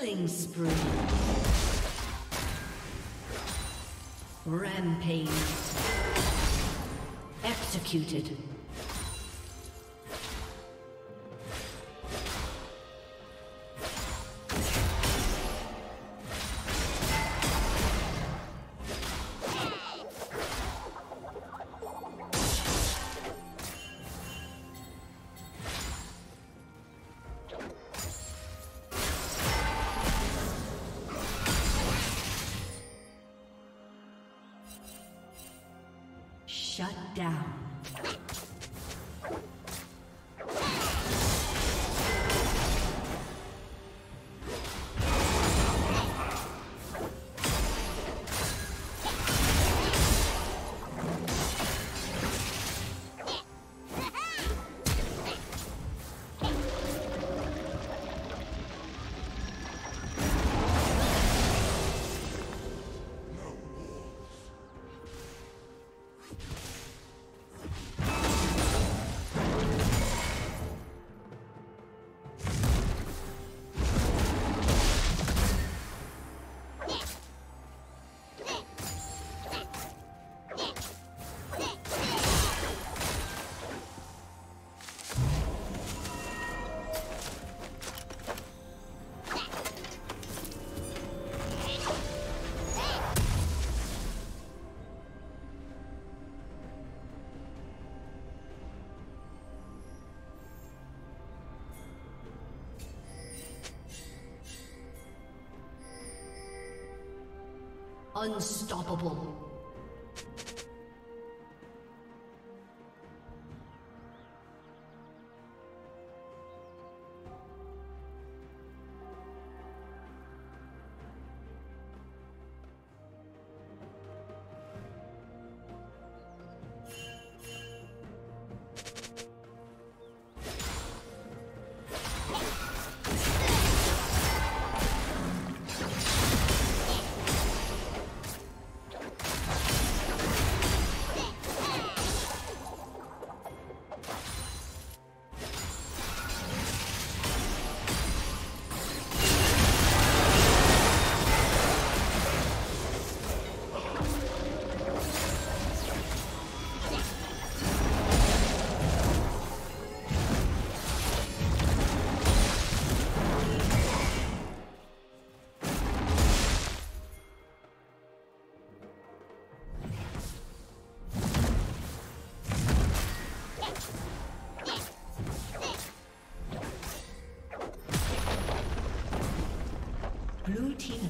Killing spree. Rampage. Executed. Shut down. Unstoppable.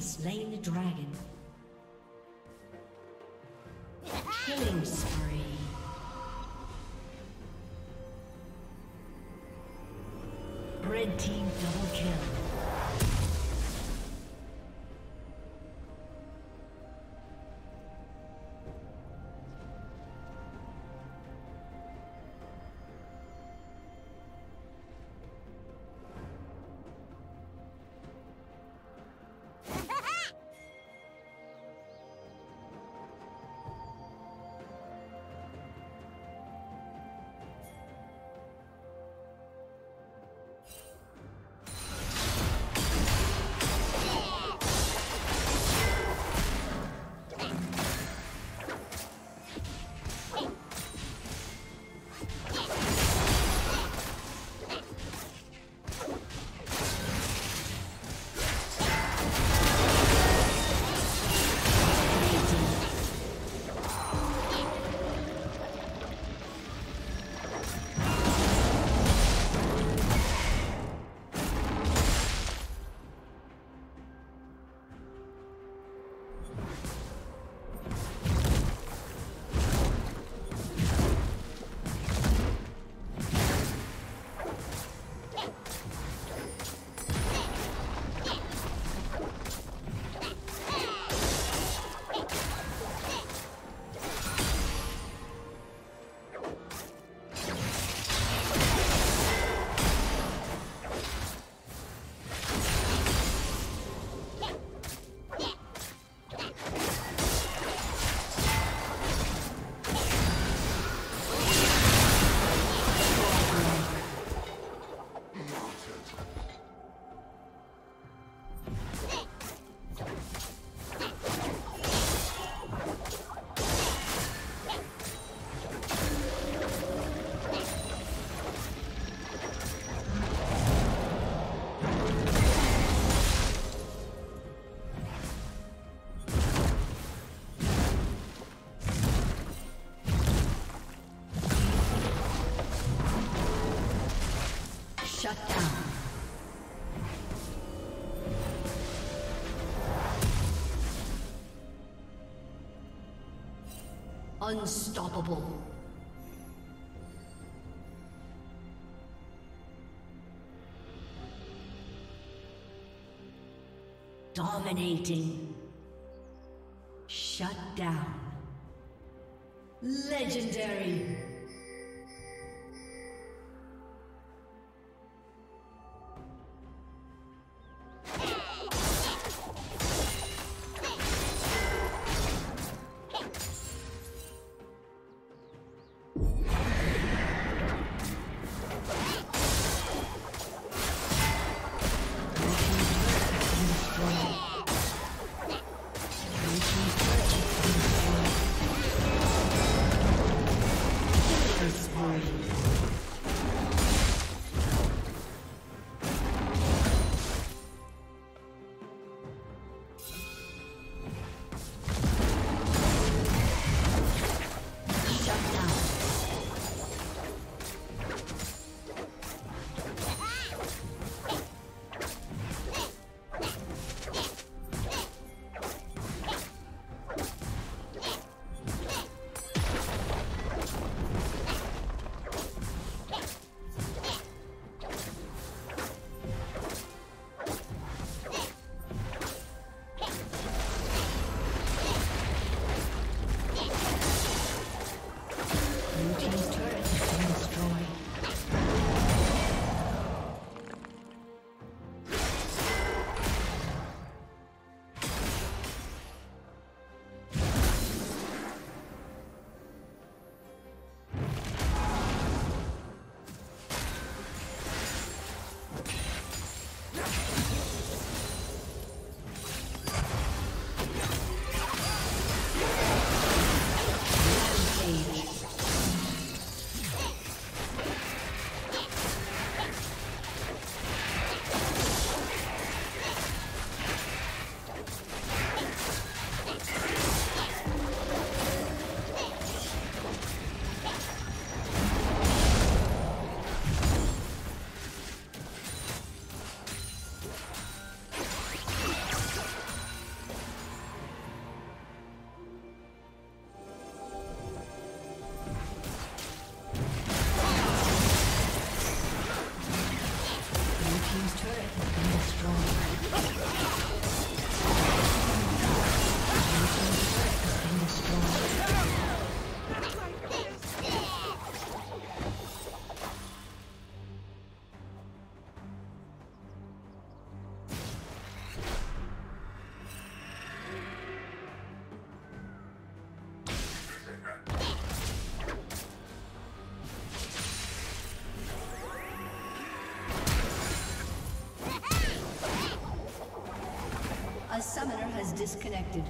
Slain the dragon. Killing spree. Red team double kill. Shut down. Unstoppable. Dominating. Shut down. Legendary. A summoner has disconnected.